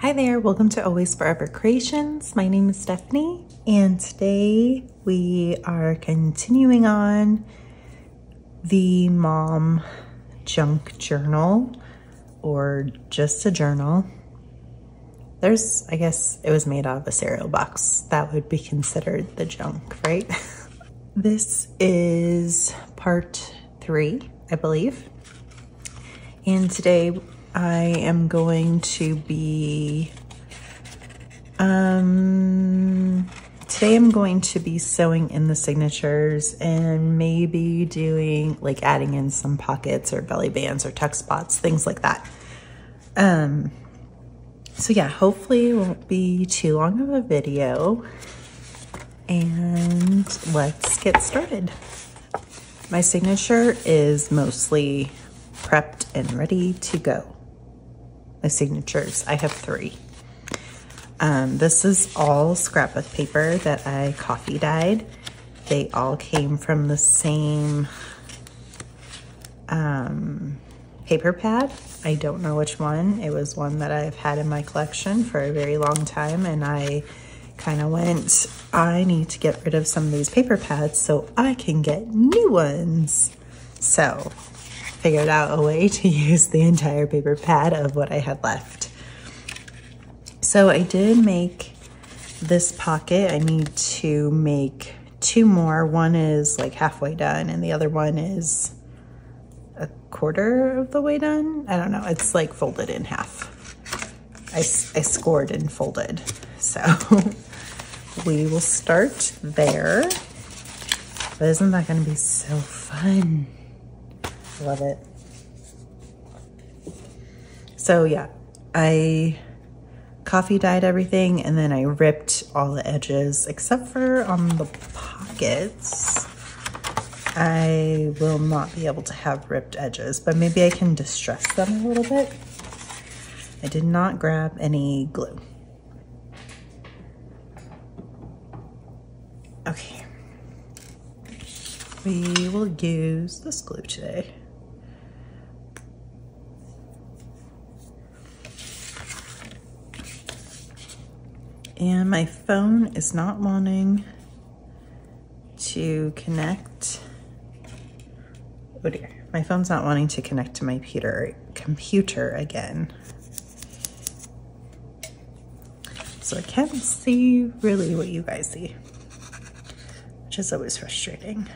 Hi there, welcome to Always Forever Creations. My name is Stephanie, and today we are continuing on the Mom Junk Journal, or just a journal. There's, I guess it was made out of a cereal box. That would be considered the junk, right? This is part 3, I believe. And today I am going to be, sewing in the signatures and maybe doing, like, adding in some pockets or belly bands or tuck spots, things like that. So yeah, hopefully it won't be too long of a video, and let's get started. My signature is mostly prepped and ready to go. My signatures, I have 3. This is all scrapbook paper that I coffee dyed. They all came from the same paper pad. I don't know which one. It was one that I've had in my collection for a very long time, and I kind of went, I need to get rid of some of these paper pads so I can get new ones. So figured out a way to use the entire paper pad of what I had left. So I did make this pocket. I need to make 2 more. One is like halfway done, and the other one is a quarter of the way done. I don't know. It's like folded in half. I scored and folded. So we will start there. But isn't that going to be so fun? Love it. So yeah, I coffee dyed everything, and then I ripped all the edges except for on the pockets. I will not be able to have ripped edges, but maybe I can distress them a little bit. I did not grab any glue. Okay, we will use this glue today. And my phone is not wanting to connect. Oh dear, my phone's not wanting to connect to my computer again. So I can't see really what you guys see, which is always frustrating.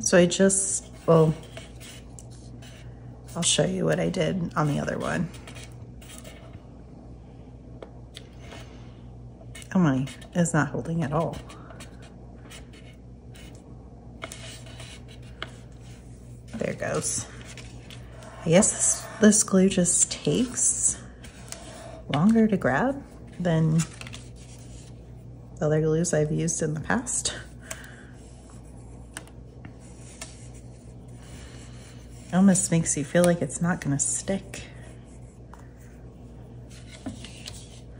So I just, well, I'll show you what I did on the other one. Oh my, it's not holding at all. There it goes. I guess this glue just takes longer to grab than the other glues I've used in the past. It almost makes you feel like it's not gonna stick. It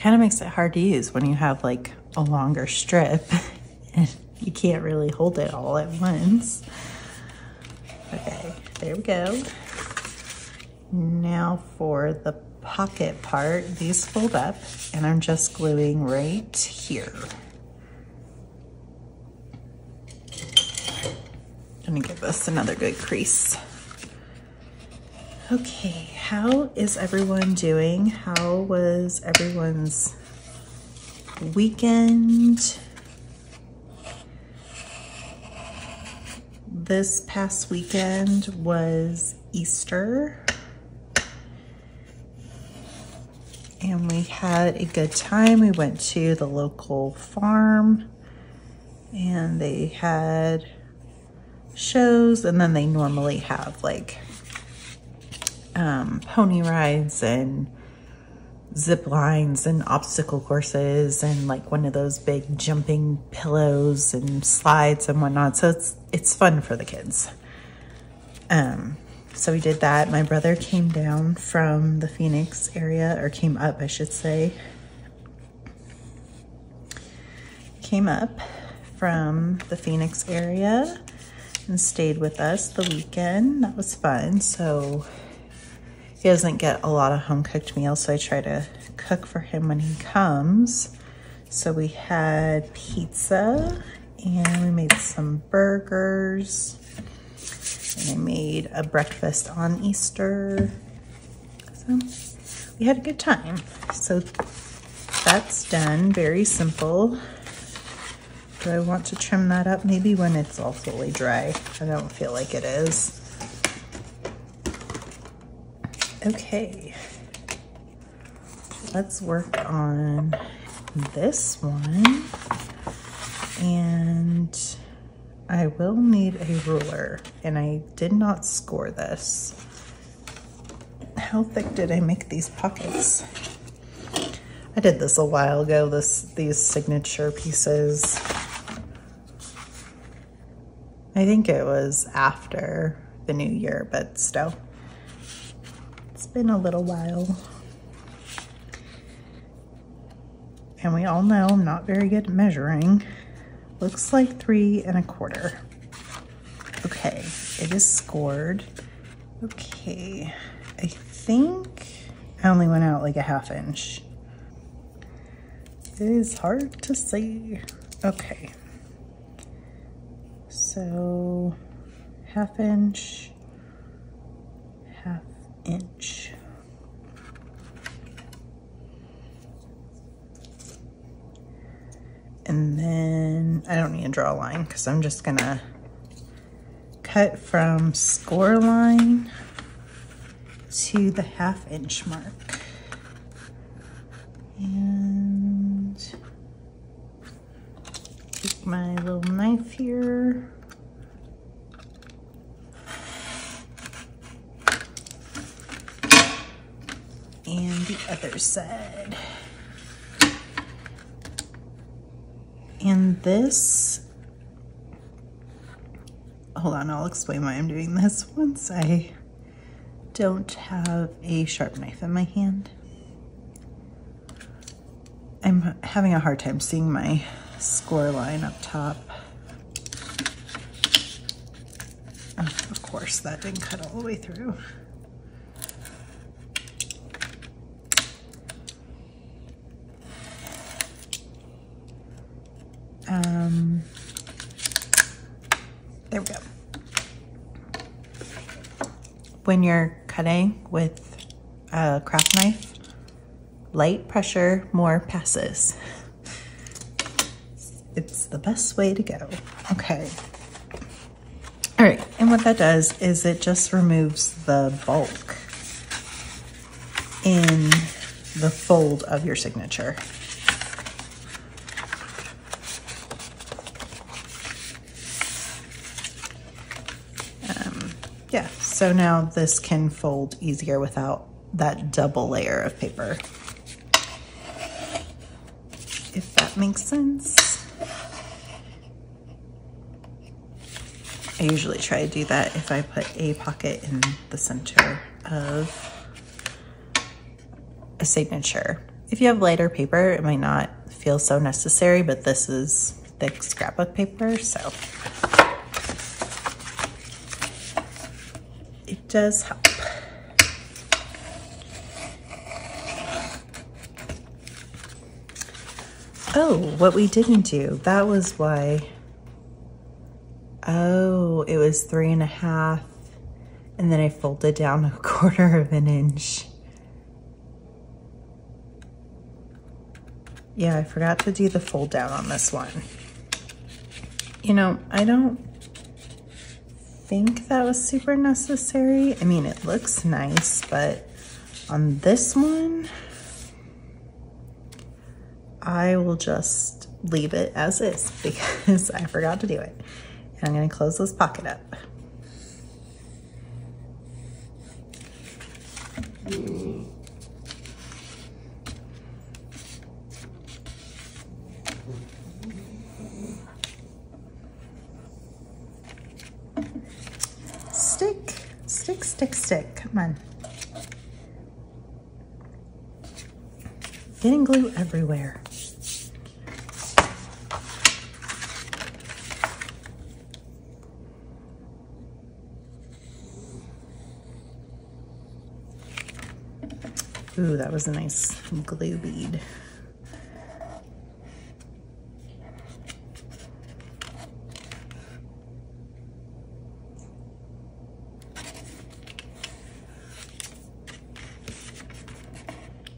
kind of makes it hard to use when you have like a longer strip and you can't really hold it all at once. Okay, there we go. Now for the pocket part, these fold up, and I'm just gluing right here. I'm gonna give this another good crease. Okay, how is everyone doing? How was everyone's weekend? This past weekend was Easter, and we had a good time. We went to the local farm, and they had shows, and then they normally have like pony rides and zip lines and obstacle courses and like one of those big jumping pillows and slides and whatnot. So it's fun for the kids. So we did that. My brother came down from the Phoenix area, or came up, I should say. Came up from the Phoenix area and stayed with us the weekend. That was fun. So he doesn't get a lot of home-cooked meals, so I try to cook for him when he comes. So we had pizza, and we made some burgers, and I made a breakfast on Easter. So we had a good time. So that's done, very simple. Do I want to trim that up? Maybe when it's all fully dry. I don't feel like it is. Okay, let's work on this one. And I will need a ruler, and I did not score this. How thick did I make these pockets? I did this a while ago, these signature pieces. I think it was after the new year, but still. It's been a little while. And we all know I'm not very good at measuring. Looks like 3 1/4. Okay, it is scored. Okay, I think I only went out like a 1/2 inch. It is hard to see. Okay. So 1/2 inch, 1/2 inch. And then I don't need to draw a line because I'm just gonna cut from score line to the 1/2 inch mark. And take my little knife here. And the other side. And this, hold on, I'll explain why I'm doing this once I don't have a sharp knife in my hand. I'm having a hard time seeing my score line up top. Oh, of course, that didn't cut all the way through. There we go. When you're cutting with a craft knife, light pressure, more passes. It's the best way to go. Okay. All right, and what that does is it just removes the bulk in the fold of your signature. Yeah, so now this can fold easier without that double layer of paper. If that makes sense. I usually try to do that if I put a pocket in the center of a signature. If you have lighter paper, it might not feel so necessary, but this is thick scrapbook paper, so. Does help. Oh, what we didn't do, that was why. Oh, it was 3 1/2, and then I folded down 1/4 inch. Yeah, I forgot to do the fold down on this one. You know, I don't think that was super necessary. I mean, it looks nice, but on this one, I will just leave it as is because I forgot to do it. And I'm gonna close this pocket up. Stick, stick, stick, stick. Come on. Getting glue everywhere. Ooh, that was a nice glue bead.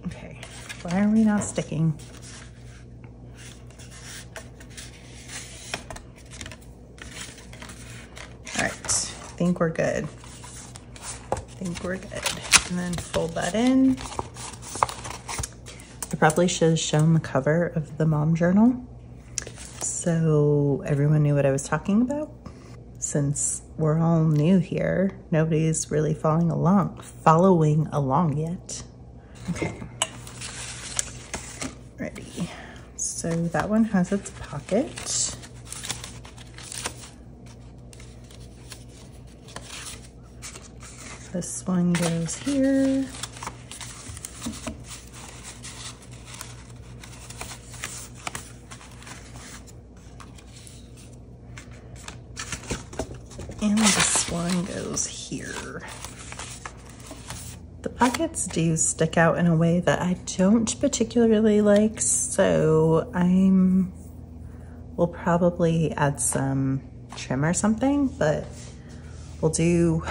Okay, why are we not sticking? All right, I think we're good. I think we're good. And then fold that in. I probably should have shown the cover of the mom journal so everyone knew what I was talking about. Since we're all new here, nobody's really following along yet. Okay, ready. So that one has its pocket. This one goes here. And this one goes here. The pockets do stick out in a way that I don't particularly like, so we'll probably add some trim or something, but we'll do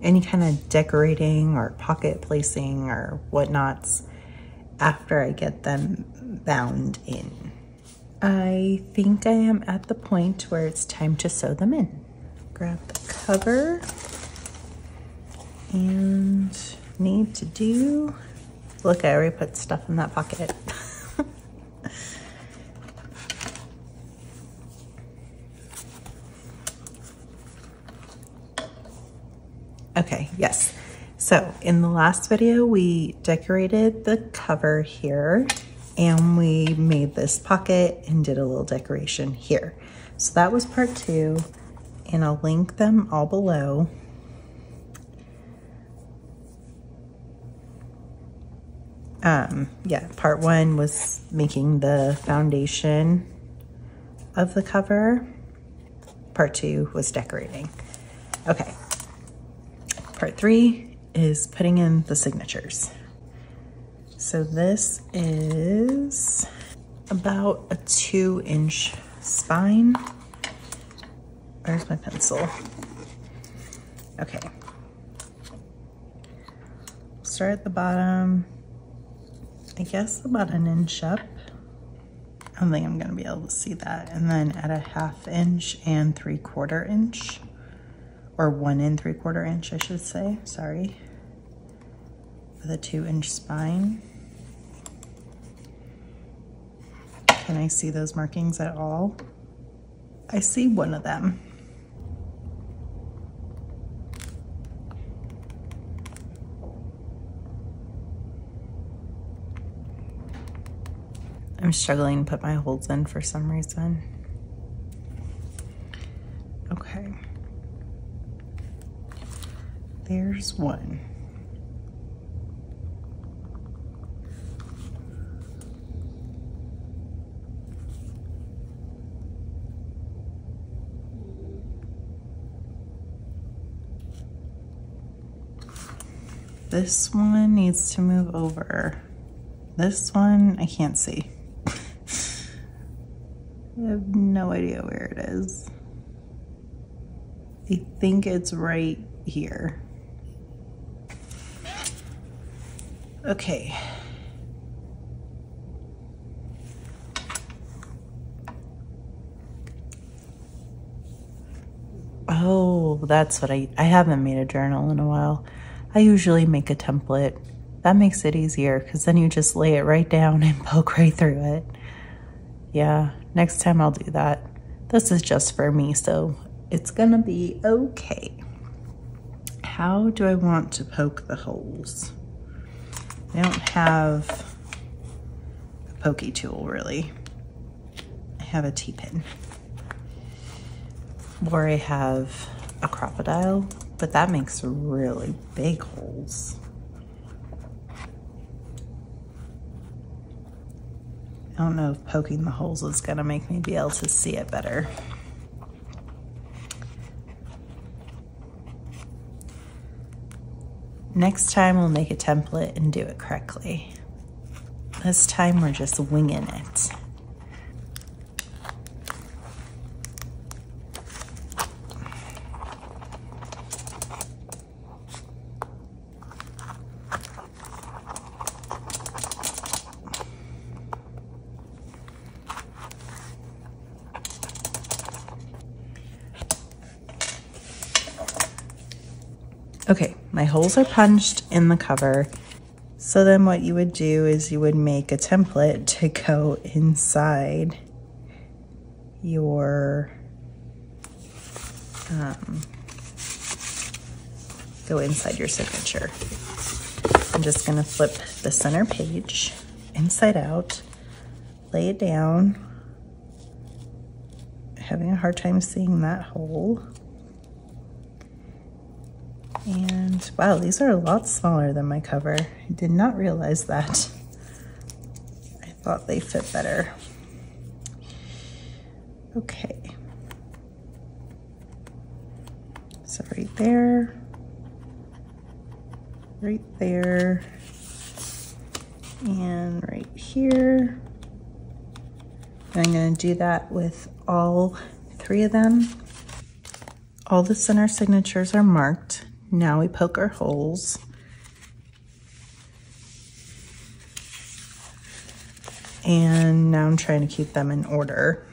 any kind of decorating or pocket placing or whatnots after I get them bound in. I think I am at the point where it's time to sew them in. Grab the cover and need to do, look, I already put stuff in that pocket. Okay, yes. So in the last video, we decorated the cover here and we made this pocket and did a little decoration here. So that was part two. And I'll link them all below. Yeah, part one was making the foundation of the cover. Part two was decorating. Okay, part three is putting in the signatures. So this is about a 2-inch spine. Where's my pencil? Okay. Start at the bottom. I guess about 1 inch up. I don't think I'm gonna be able to see that. And then at 1/2 inch and 3/4 inch, or 1 and 3/4 inch, I should say, sorry. With a 2-inch spine. Can I see those markings at all? I see one of them. I'm struggling to put my holds in for some reason. Okay. There's one. This one needs to move over. This one, I can't see. I have no idea where it is. I think it's right here. Okay. Oh, that's what I haven't made a journal in a while. I usually make a template. That makes it easier because then you just lay it right down and poke right through it. Yeah, next time I'll do that. This is just for me, so it's gonna be okay. How do I want to poke the holes? I don't have a pokey tool really. have a T-pin, or I have a Crop-O-Dile, but that makes really big holes. I don't know if poking the holes is gonna make me be able to see it better. Next time we'll make a template and do it correctly. This time we're just winging it. Okay, my holes are punched in the cover. So then what you would do is you would make a template to go inside your, signature. I'm just gonna flip the center page inside out, lay it down. Having a hard time seeing that hole. And wow, these are a lot smaller than my cover. I did not realize that. I thought they fit better. Okay. So right there. Right there. And right here. And I'm going to do that with all three of them. All the center signatures are marked. Now we poke our holes. And now I'm trying to keep them in order.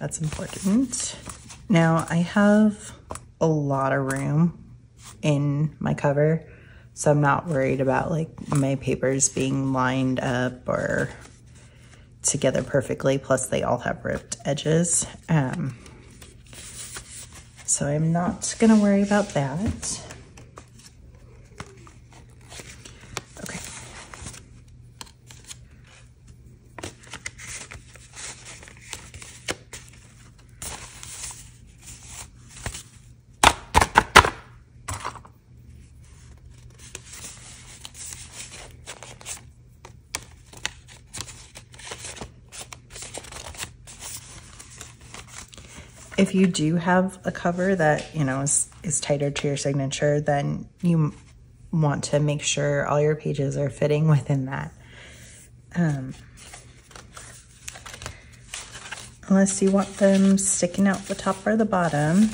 That's important. Now I have a lot of room in my cover, so I'm not worried about like my papers being lined up or together perfectly, plus they all have ripped edges. So I'm not gonna worry about that. Okay. If you do have a cover that, you know, is tighter to your signature, then you want to make sure all your pages are fitting within that. Unless you want them sticking out the top or the bottom.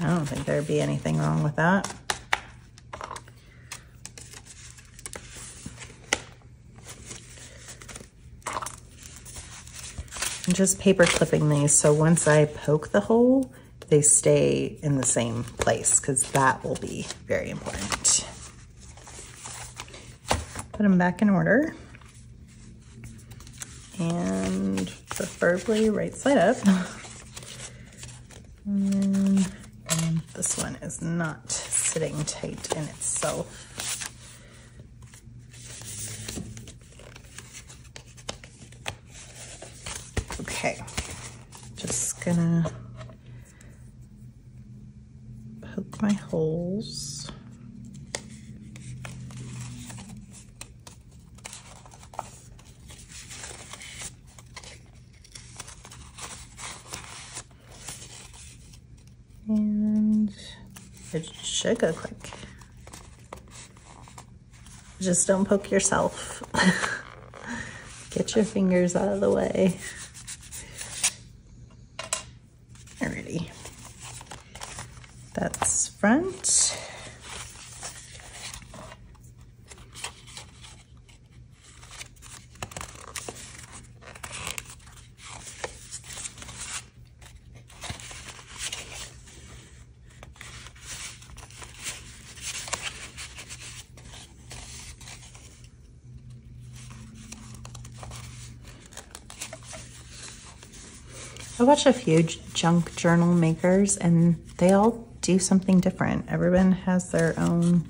I don't think there'd be anything wrong with that. I'm just paper clipping these, so once I poke the hole, they stay in the same place, because that will be very important. Put them back in order, and preferably right side up. And this one is not sitting tight in itself. Okay, just gonna poke my holes. And it should go quick. Just don't poke yourself. Get your fingers out of the way. That's front. I watch a few junk journal makers and they all do something different. Everyone has their own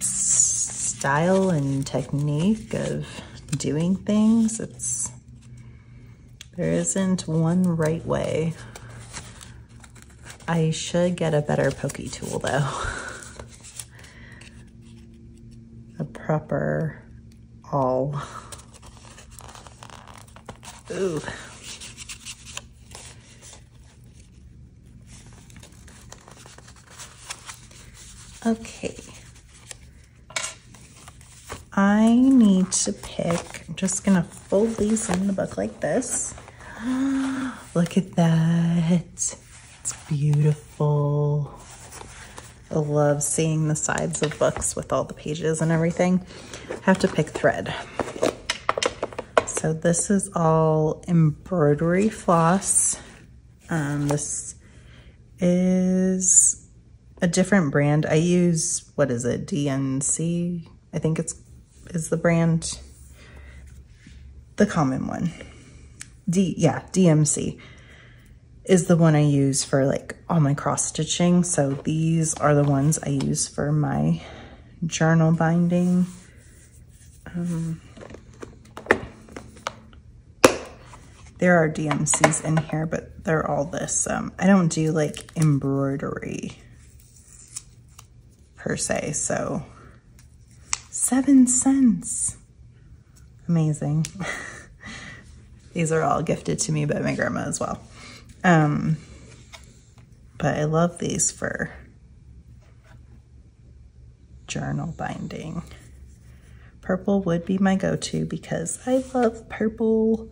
style and technique of doing things. There isn't one right way. I should get a better pokey tool though. A proper awl. Ooh. Okay. I need to pick, I'm just gonna fold these in the book like this. Look at that. It's beautiful. I love seeing the sides of books with all the pages and everything. I have to pick thread. So this is all embroidery floss. This is a different brand. I use, what is it, DMC? I think is the brand, the common one. DMC is the one I use for like all my cross stitching. So these are the ones I use for my journal binding. There are DMCs in here, but they're all this. I don't do like embroidery per se, so 7 cents. Amazing. These are all gifted to me by my grandma as well. But I love these for journal binding. Purple would be my go-to because I love purple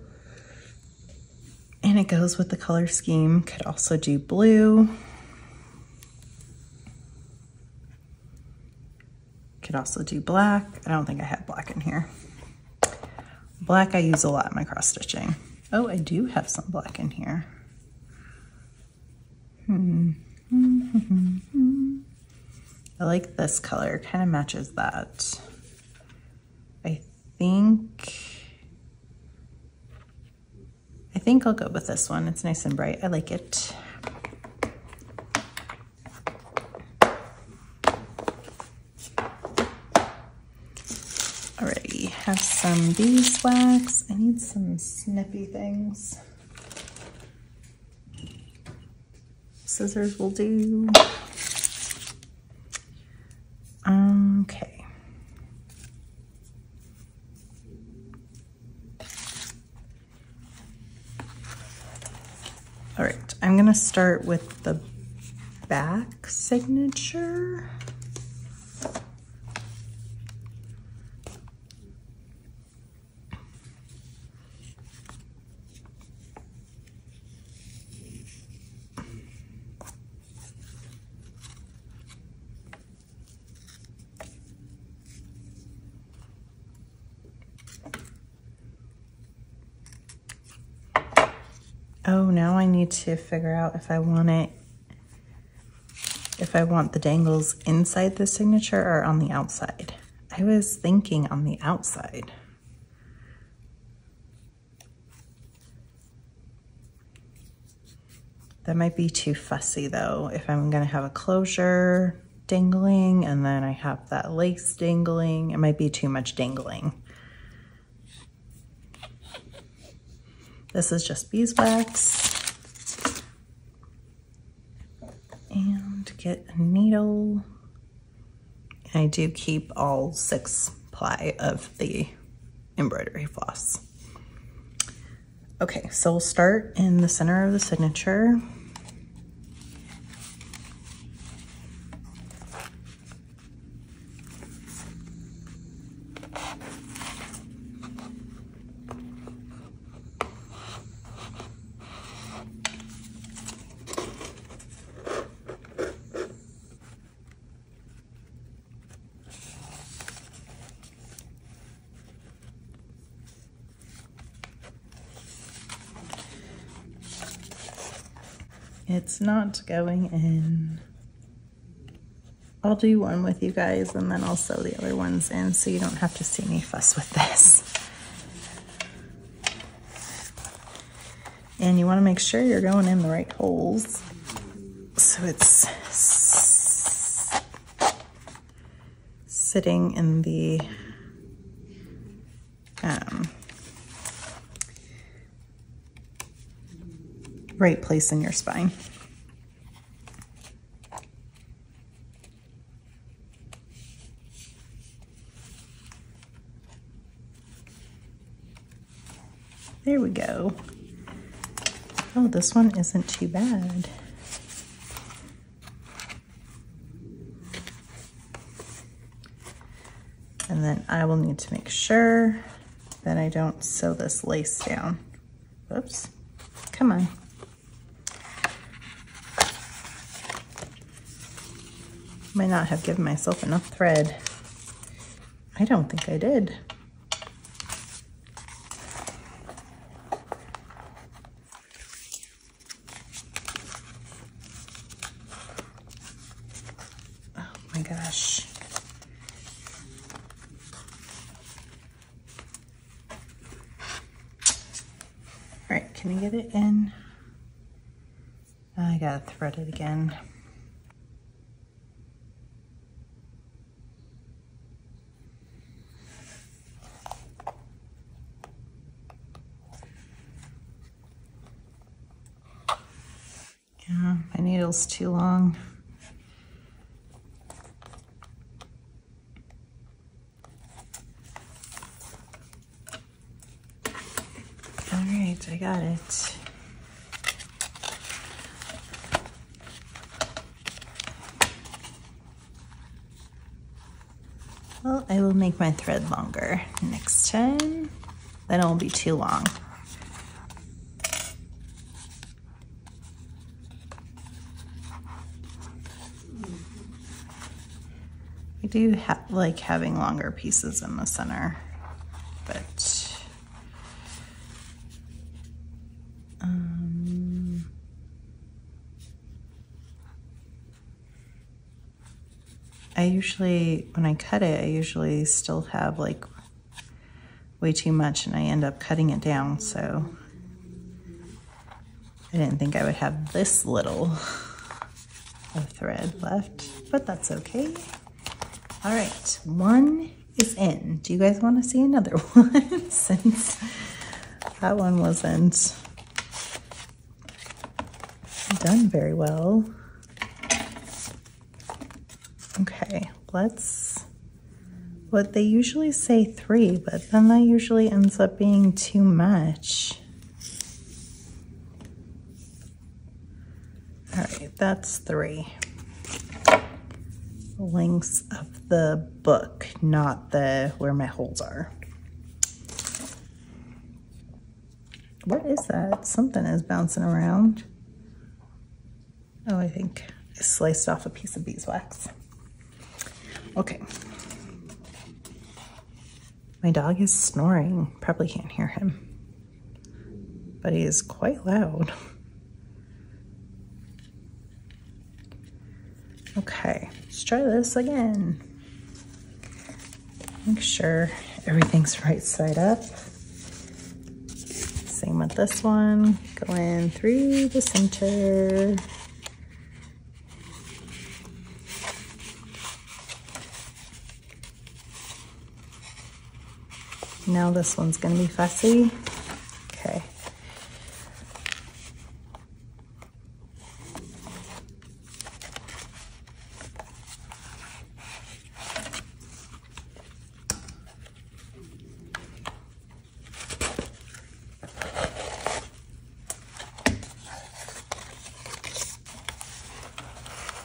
and it goes with the color scheme. Could also do blue. Could also do black. I don't think I have black in here. Black I use a lot in my cross stitching. Oh, I do have some black in here. I like this color. It kind of matches that. I think I'll go with this one. It's nice and bright. I like it. Alrighty, have some beeswax. I need some snippy things. Scissors will do. Okay. All right, I'm gonna start with the back signature. Oh, now I need to figure out if I want the dangles inside the signature or on the outside. I was thinking on the outside. That might be too fussy though, if I'm gonna have a closure dangling and then I have that lace dangling, it might be too much dangling. This is just beeswax, and get a needle. And I do keep all 6 ply of the embroidery floss. Okay, so we'll start in the center of the signature. It's not going in. I'll do one with you guys and then I'll sew the other ones in so you don't have to see me fuss with this. And you want to make sure you're going in the right holes. So it's sitting in the right place in your spine. There we go. Oh, this one isn't too bad. And then I will need to make sure that I don't sew this lace down. Whoops, come on. Might not have given myself enough thread. I don't think I did. Thread it again. Yeah, my needle's too long. All right, I got it. Well, I will make my thread longer next time. Then it won't be too long. I do like having longer pieces in the center, but I usually, when I cut it, I usually still have like way too much and I end up cutting it down, so I didn't think I would have this little of thread left, but that's okay. All right, one is in. Do you guys want to see another one? Since that one wasn't done very well. Okay, let's, what they usually say 3, but then that usually ends up being too much. All right, that's 3. Lengths of the book, not the, where my holes are. What is that? Something is bouncing around. Oh, I think I sliced off a piece of beeswax. Okay. My dog is snoring. Probably can't hear him, but he is quite loud. Okay, let's try this again. Make sure everything's right side up. Same with this one. Go in through the center. Now this one's gonna be fussy. Okay.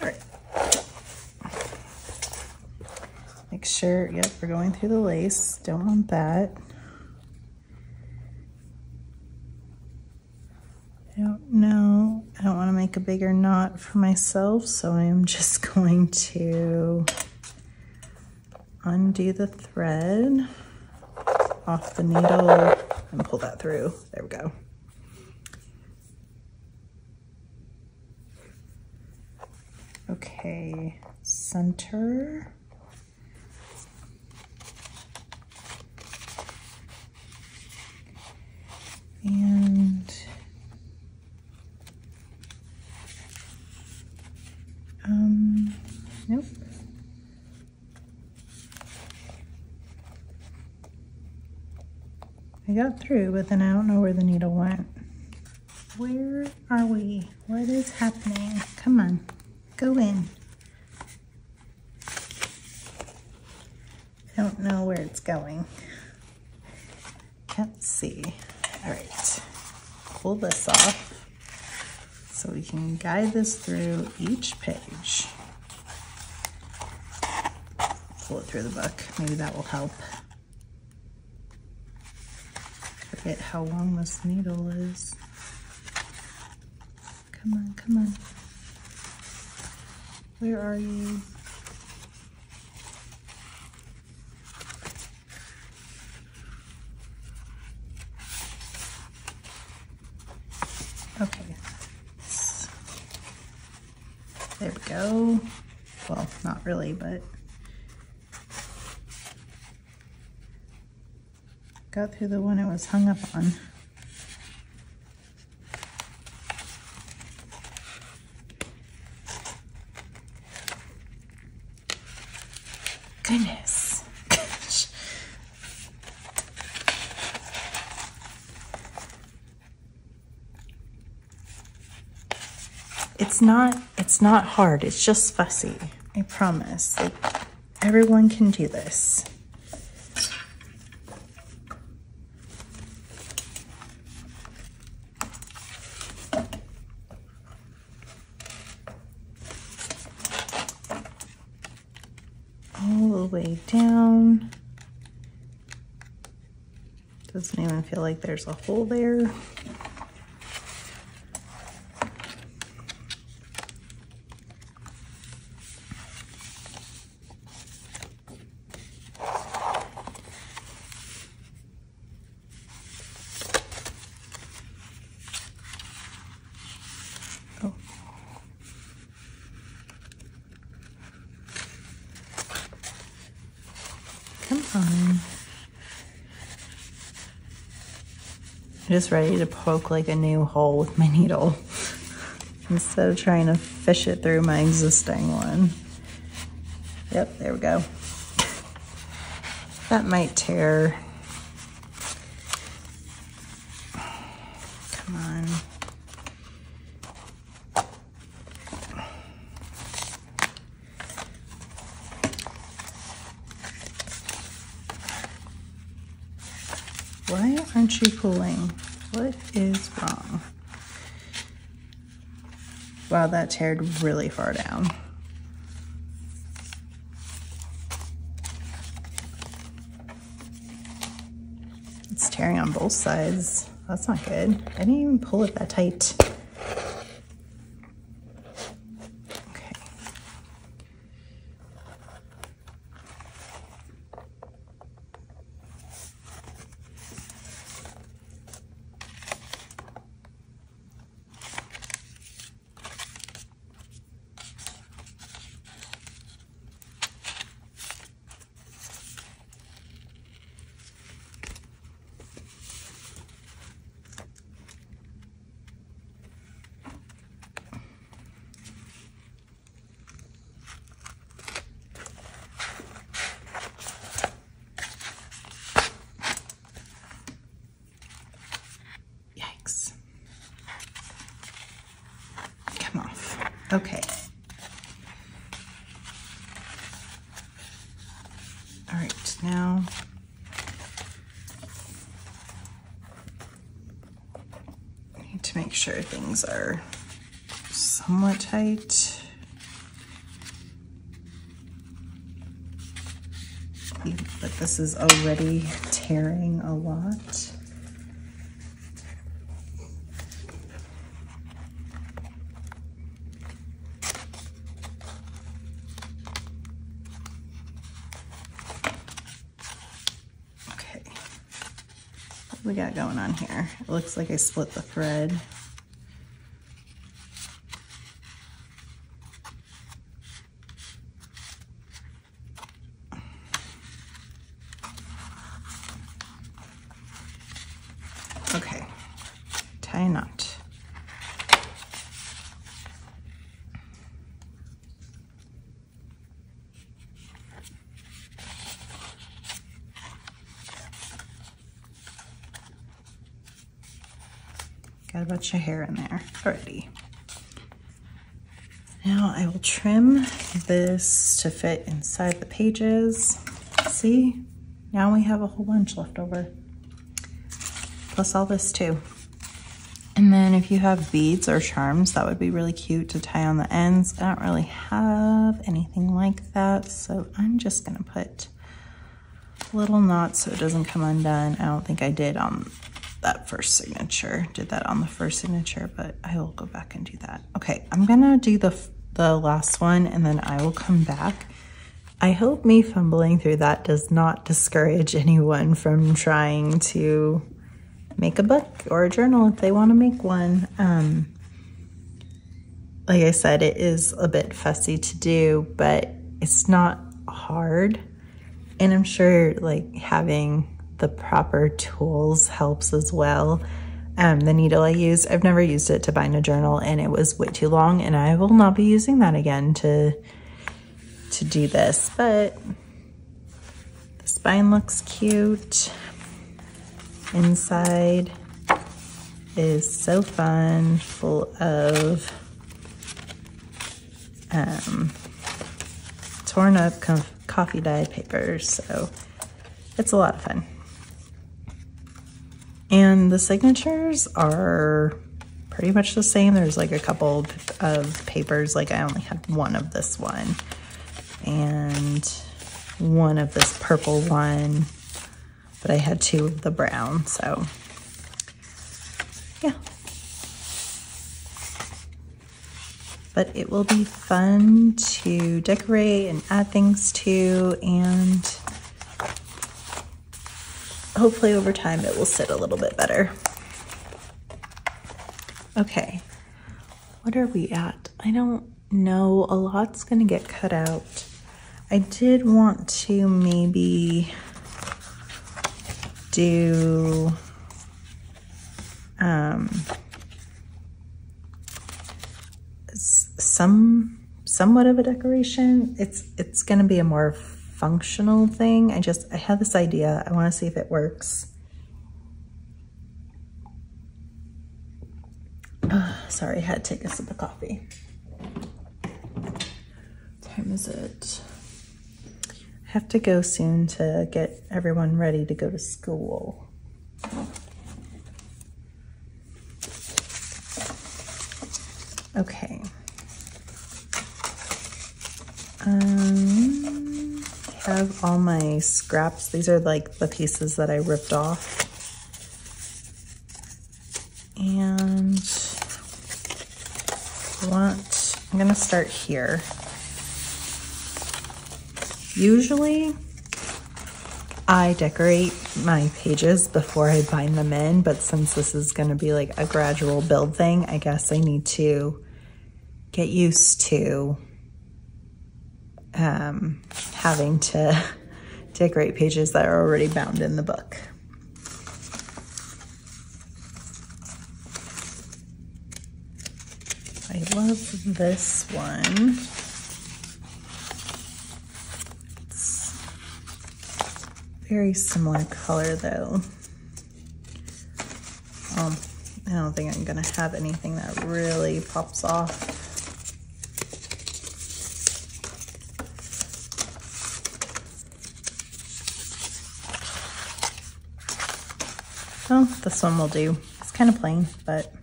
All right. Make sure, yep, we're going through the lace. Don't want that. I don't know. I don't want to make a bigger knot for myself, so I am just going to undo the thread off the needle and pull that through. There we go. Okay, center. And nope. I got through, but then I don't know where the needle went. Where are we? What is happening? Come on, go in. I don't know where it's going. Let's see. All right, pull this off so we can guide this through each page. Pull it through the book, maybe that will help. Forget how long this needle is. Come on, come on. Where are you? Okay. There we go. Well, not really, but got through the one it was hung up on. Goodness. Gosh. It's not hard, it's just fussy. I promise. Like, everyone can do this. Down. Doesn't even feel like there's a hole there. I'm just ready to poke like a new hole with my needle instead of trying to fish it through my existing one. Yep, there we go. That might tear. Come on. Why aren't you pulling? What is wrong? Wow, that teared really far down. It's tearing on both sides. That's not good. I didn't even pull it that tight. Okay. All right, now. I need to make sure things are somewhat tight. But this is already tearing a lot. We got going on here? It looks like I split the thread. Okay, tie a knot. Got a bunch of hair in there already. Now I will trim this to fit inside the pages. See, now we have a whole bunch left over. Plus all this too. And then if you have beads or charms, that would be really cute to tie on the ends. I don't really have anything like that, so I'm just gonna put little knots so it doesn't come undone. I don't think I did on that first signature. Did that on the first signature, but I will go back and do that. Okay, I'm gonna do the last one and then I will come back. I hope me fumbling through that does not discourage anyone from trying to make a book or a journal if they want to make one. Like I said, it is a bit fussy to do, but it's not hard. And I'm sure like having the proper tools helps as well. The needle I used, I've never used it to bind a journal and it was way too long and I will not be using that again to do this, but the spine looks cute. Inside is so fun, full of torn up coffee dye papers, so it's a lot of fun. And the signatures are pretty much the same. There's like a couple of papers, like I only had one of this one and one of this purple one, but I had two of the brown, so yeah. But it will be fun to decorate and add things to, and hopefully over time it will sit a little bit better. Okay, what are we at? I don't know, a lot's gonna get cut out. I did want to maybe do somewhat of a decoration. It's gonna be a more functional thing. I had this idea. I want to see if it works. Sorry, I had to take a sip of coffee. What time is it? I have to go soon to get everyone ready to go to school. Okay. I have all my scraps. These are like the pieces that I ripped off. And I'm gonna start here. Usually I decorate my pages before I bind them in, but since this is going to be like a gradual build thing, I guess I need to get used to having to decorate pages that are already bound in the book. I love this one. Very similar color though. I don't think I'm gonna have anything that really pops off. Oh, this one will do. It's kind of plain, but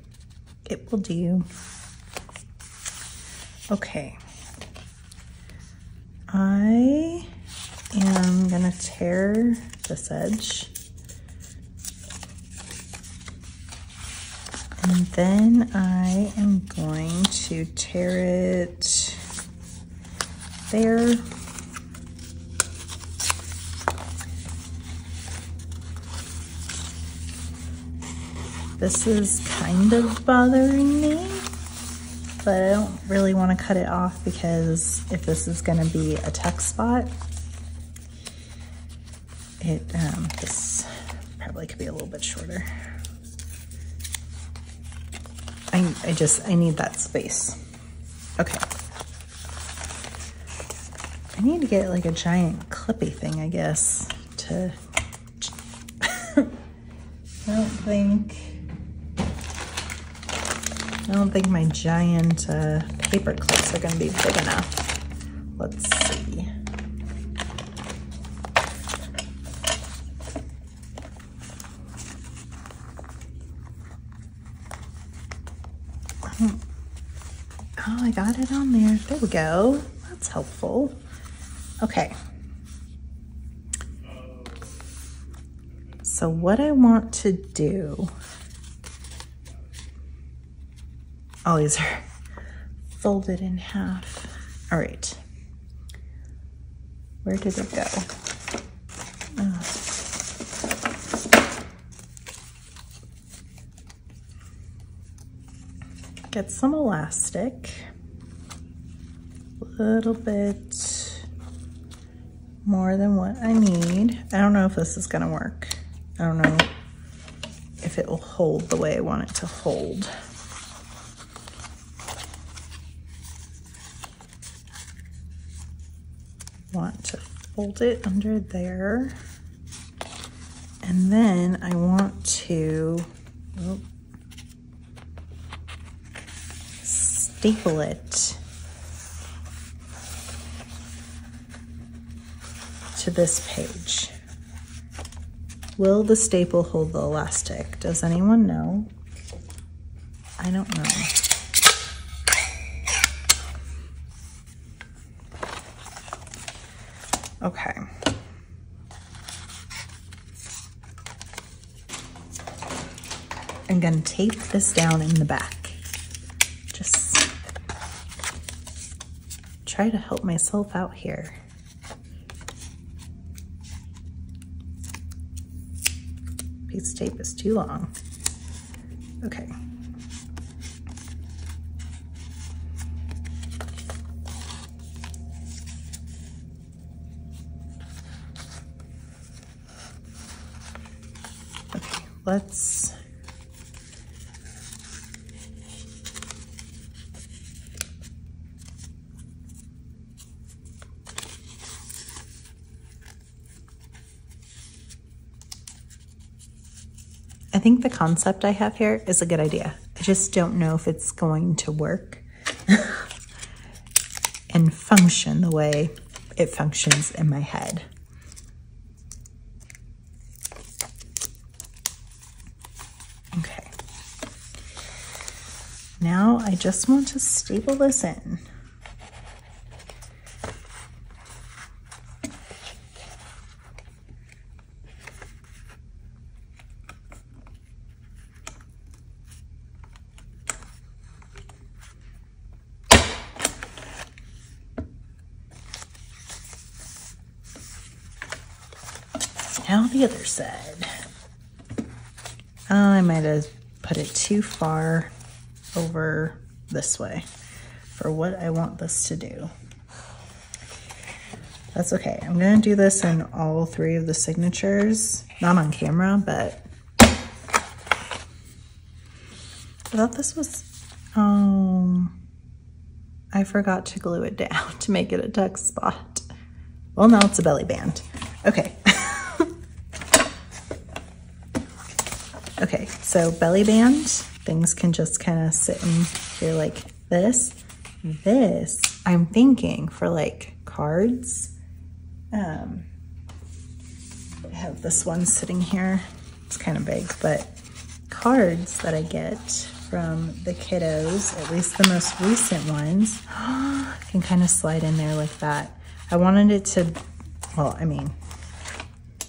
it will do. Okay. I'm gonna tear this edge and then I am going to tear it there. This is kind of bothering me, but I don't really want to cut it off because if this is going to be a text spot, this probably could be a little bit shorter. I need that space. Okay. I need to get like a giant clippy thing, I guess, to, I don't think I don't think my giant paper clips are going to be big enough. Let's see. Oh, I got it on there. There we go. That's helpful. Okay. So what I want to do... all these are folded in half. All right. Where did it go? Oh. Get some elastic. A little bit more than what I need. I don't know if this is going to work. I don't know if it will hold the way I want it to hold. Want to fold it under there, and then I want to staple it to this page. Will the staple hold the elastic? Does anyone know? I don't know. Okay. I'm gonna tape this down in the back. Just try to help myself out here. Piece of tape is too long. Okay. Let's I think the concept I have here is a good idea. I just don't know if it's going to work and function the way it functions in my head. Now I just want to staple this in. Now the other side. Oh, I might have put it too far over this way for what I want this to do. That's okay. I'm going to do this in all three of the signatures, not on camera, but I thought this was, I forgot to glue it down to make it a tuck spot. Well, now it's a belly band. Okay. Okay, so belly band. Things can just kind of sit in here like this. This, I'm thinking for like cards. I have this one sitting here. It's kind of big, but cards that I get from the kiddos, at least the most recent ones, can kind of slide in there like that. I wanted it to, well, I mean,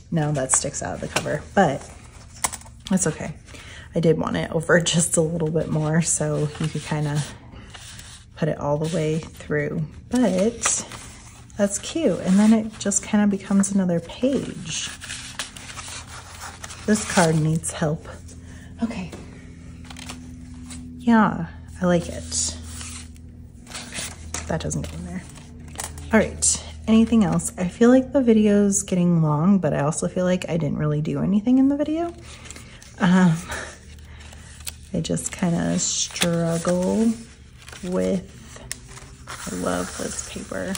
no, that sticks out of the cover, but that's okay. I did want it over just a little bit more so you could kind of put it all the way through, but that's cute. And then it just kind of becomes another page. This card needs help. Okay. Yeah, I like it. Okay, that doesn't go in there. All right, anything else? I feel like the video's getting long, but I also feel like I didn't really do anything in the video. I just kind of struggle with, I love this paper.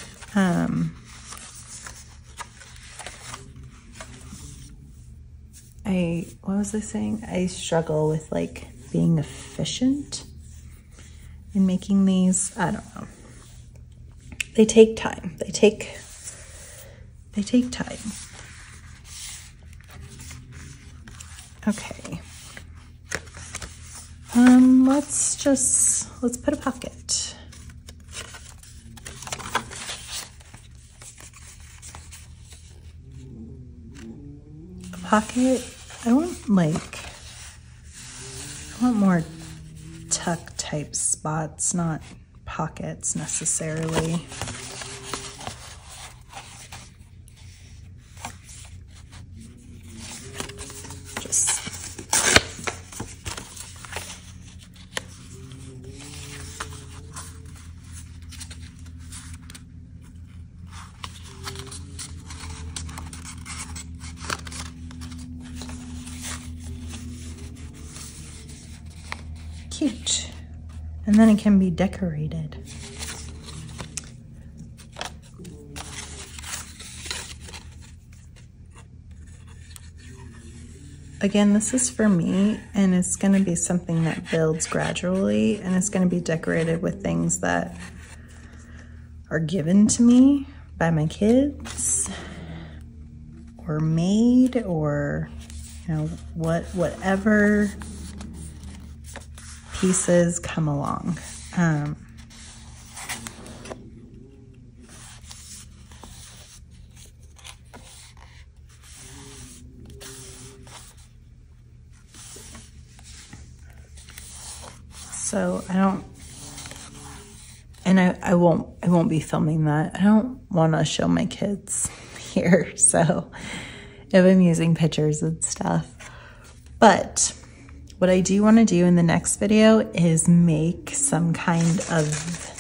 What was I saying? I struggle with like being efficient. in making these. I don't know. They take time. They take time. Okay. Let's put a pocket. A pocket. I want more tuck type spots, not pockets necessarily. Cute. And then it can be decorated. Again, this is for me, and it's going to be something that builds gradually, and it's going to be decorated with things that are given to me by my kids or made, or you know, whatever pieces come along. So I don't, and I won't be filming that. I don't want to show my kids here. So if I'm using pictures and stuff, but what I do want to do in the next video is make some kind of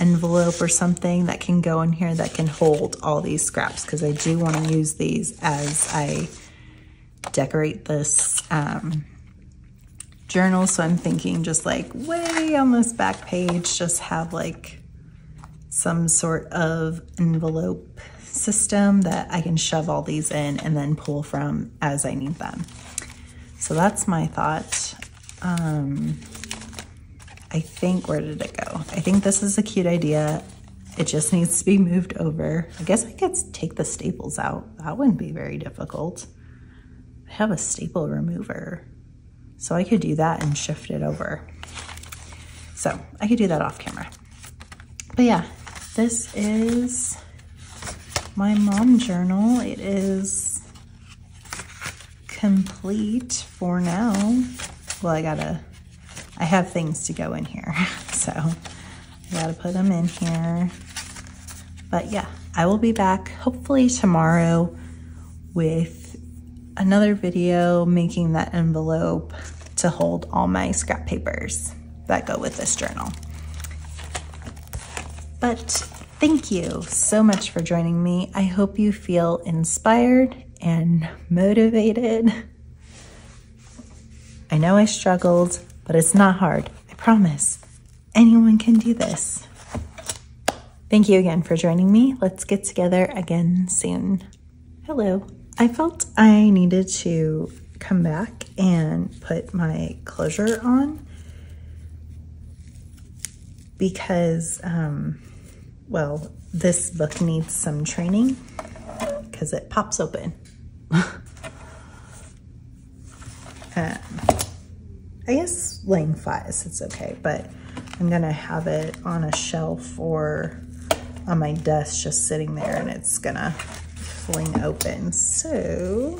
envelope or something that can go in here that can hold all these scraps, because I do want to use these as I decorate this journal. So I'm thinking just like way on this back page, just have like some sort of envelope system that I can shove all these in and then pull from as I need them. So that's my thought. I think, where did it go? I think this is a cute idea. It just needs to be moved over. I guess I could take the staples out. That wouldn't be very difficult. I have a staple remover, so I could do that and shift it over. So I could do that off camera. But yeah, this is my mom journal. It is complete for now. Well, I have things to go in here, so I gotta put them in here. But yeah, I will be back hopefully tomorrow with another video making that envelope to hold all my scrap papers that go with this journal. But thank you so much for joining me. I hope you feel inspired and motivated. I know I struggled, but it's not hard. I promise. Anyone can do this. Thank you again for joining me. Let's get together again soon. Hello. I felt I needed to come back and put my closure on because, well, this book needs some training because it pops open. I guess lengthwise it's okay, but I'm gonna have it on a shelf or on my desk just sitting there, and it's gonna fling open. So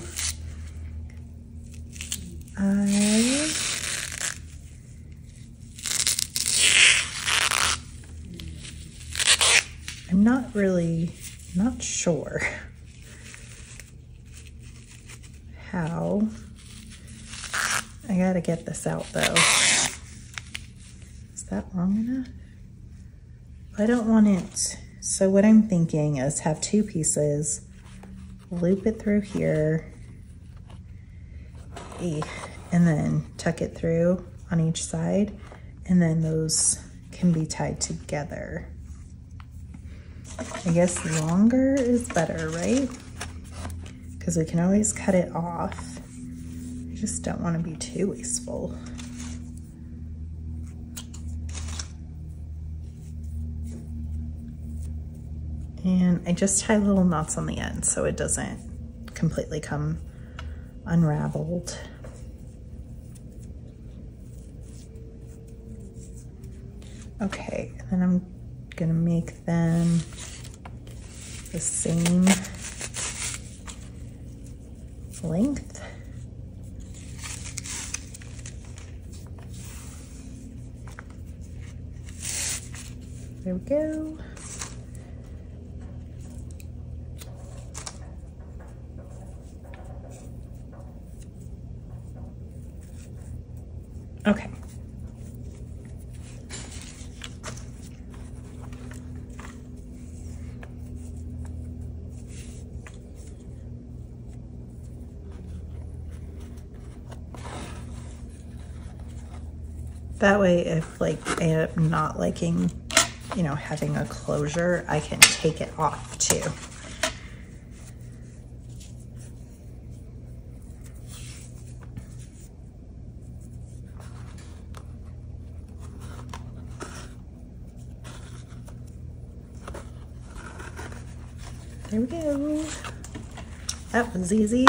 I I'm not really not sure how. I gotta get this out though. Is that long enough? I don't want it. So what I'm thinking is have two pieces, loop it through here, and then tuck it through on each side, and then those can be tied together. I guess longer is better, right? Because we can always cut it off. I just don't want to be too wasteful. And I just tie little knots on the end so it doesn't completely come unraveled. Okay, and then I'm gonna make them the same length. There we go. Okay. That way, if like I end up not liking, you know, having a closure, I can take it off too. There we go. That was easy.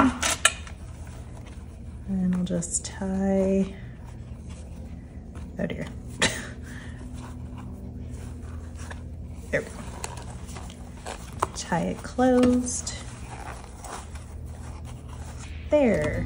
And I'll just tie, oh dear. There we go. Tie it closed. There.